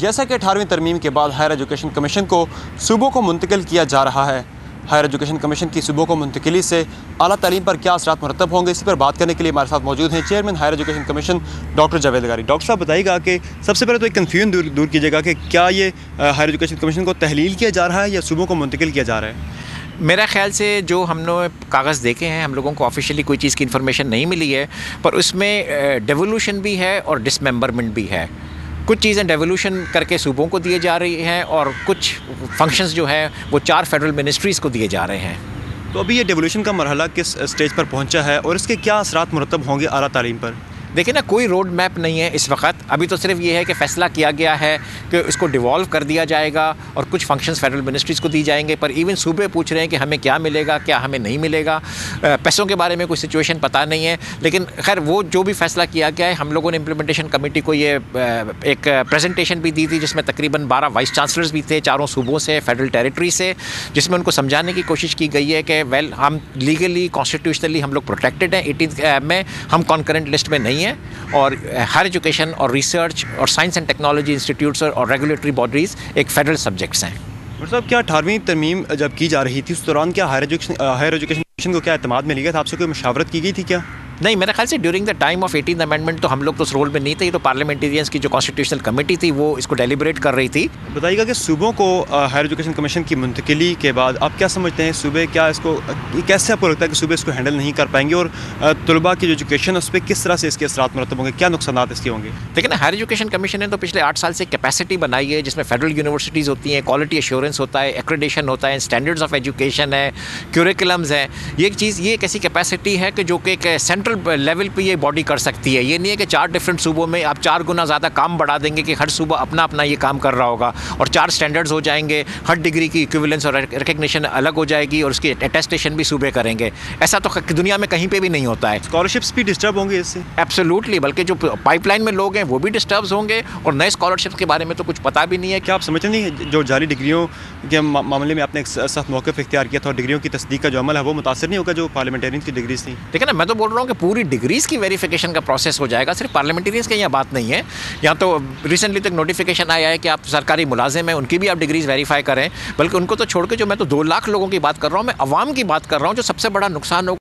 जैसा कि 18वीं तरमीम के बाद हायर एजुकेशन कमीशन को सूबों को मुंतकिल किया जा रहा है। हायर एजुकेशन कमीशन की सूबों को मुंतकिली से आला तालीम पर क्या असरात मरतब होंगे, इसी पर बात करने के लिए हमारे साथ मौजूद हैं chairman higher education commission doctor Javed लेघारी। डॉक्टर साहब बताइएगा कि सबसे पहले तो एक कन्फ्यूजन दूर कीजिएगा कि क्या ये हायर एजुकेशन कमीशन को तहलील किया जा रहा है या सूबों को मुंतकिल किया जा रहा है? मेरा ख्याल से जो हमने कागज़ देखे हैं, हम लोगों को ऑफिशियली कोई चीज़ की इन्फॉर्मेशन नहीं मिली है, पर उसमें डेवोल्यूशन भी है और डिसमेंबरमेंट भी है। कुछ चीज़ें डेवोल्यूशन करके सूबों को दिए जा रही हैं और कुछ फंक्शंस जो हैं वो 4 फेडरल मिनिस्ट्रीज़ को दिए जा रहे हैं। तो अभी ये डेवोल्यूशन का मरहला किस स्टेज पर पहुंचा है और इसके क्या असरात मुरतब होंगे आला तालीम पर? देखिए ना, कोई रोड मैप नहीं है इस वक्त। अभी तो सिर्फ ये है कि फ़ैसला किया गया है कि इसको डिवॉल्व कर दिया जाएगा और कुछ फंक्शंस फेडरल मिनिस्ट्रीज़ को दी जाएंगे, पर इवन सूबे पूछ रहे हैं कि हमें क्या मिलेगा, क्या हमें नहीं मिलेगा। पैसों के बारे में कोई सिचुएशन पता नहीं है, लेकिन खैर वो जो भी फ़ैसला किया गया है, हम लोगों ने इम्प्लीमेंटेशन कमेटी को ये एक प्रेजेंटेशन भी दी थी जिसमें तकरीबन 12 वाइस चांसलर्स भी थे चारों सूबों से, फेडरल टेरिटरी से, जिसमें उनको समझाने की कोशिश की गई है कि वेल हम लीगली कॉन्स्टिट्यूशनली हम लोग प्रोटेक्टेड हैं, 18 में हम कॉन्करेंट लिस्ट में नहीं है और हायर एजुकेशन और रिसर्च और साइंस एंड टेक्नोलॉजी इंस्टीट्यूट्स और रेगुलेटरी बॉडीज़ एक फेडरल सब्जेक्ट्स हैं। डॉक्टर साहब, क्या 18वीं तरमीम जब की जा रही थी उस दौरान क्या हायर एजुकेशन कमीशन को क्या एतमाद में लिया था? आपसे कोई मशावरत की गई थी क्या? नहीं, मेरे ख्याल से during the time of 18th amendment तो हम लोग तो उस रोल में नहीं थे। ये तो पार्लियामेंटेरियंस की जो कॉन्स्टिट्यूशनल कमेटी थी वो इसको डेलिब्रेट कर रही थी। बताइएगा कि सूबों को हायर एजुकेशन कमीशन की मुंतकिली के बाद आप क्या समझते हैं, सूबे क्या इसको कैसे आपको लगता है कि सूबे इसको हैंडल नहीं कर पाएंगे और तलबा की जो एजुकेशन है उस पर किस तरह से इसके असरात मुरतब होंगे, क्या नुकसान इसके होंगे? लेकिन हायर एजुकेशन कमीशन ने तो पिछले 8 साल से कैपेसिटी बनाई है जिसमें फेडरल यूनिवर्सिटीज़ होती हैं, क्वालिटी एश्योरेंस होता है, एक्रेडिशन होता है, स्टैंडर्ड्स ऑफ एजुकेशन है, क्यूरिकुलम्स हैं। ये एक ऐसी कैपेसिटी है कि जो कि एक लेवल पे ये बॉडी कर सकती है। ये नहीं है कि 4 डिफरेंट सूबों में आप 4 गुना ज़्यादा काम बढ़ा देंगे कि हर सूबा अपना अपना ये काम कर रहा होगा और 4 स्टैंडर्ड्स हो जाएंगे, हर डिग्री की इक्विवेलेंस और रिकग्निशन अलग हो जाएगी और उसकी अटेस्टेशन भी सूबे करेंगे। ऐसा तो दुनिया में कहीं पे भी नहीं होता है। स्कॉलरशिप्स भी डिस्टर्ब होंगे इससे? एब्सोल्युटली, बल्कि जो पाइपलाइन में लोग हैं वो भी डिस्टर्ब होंगे और नए स्कॉलरशिप के बारे में तो कुछ पता भी नहीं है। क्या आप समझते नहीं जो जाली डिग्रियों के मामले में आपने एक सख्त मौक़िफ़ इख्तियार किया था और डिग्रियों की तस्दीक का जो अमल है वो मुतासर नहीं होगा जो पार्लियामेंटेरियंस की डिग्रीज थी? देखिए ना, मैं तो बोल रहा हूँ कि पूरी डिग्रीज़ की वेरिफिकेशन का प्रोसेस हो जाएगा, सिर्फ पार्लियामेंटेरियंस की यहाँ बात नहीं है। यहाँ तो रिसेंटली तक नोटिफिकेशन आया है कि आप सरकारी मुलाजिम हैं उनकी भी आप डिग्रीज़ वेरीफाई करें, बल्कि उनको तो छोड़ के जो मैं तो 2 लाख लोगों की बात कर रहा हूँ, मैं आवाम की बात कर रहा हूँ जो सबसे बड़ा नुकसान होगा।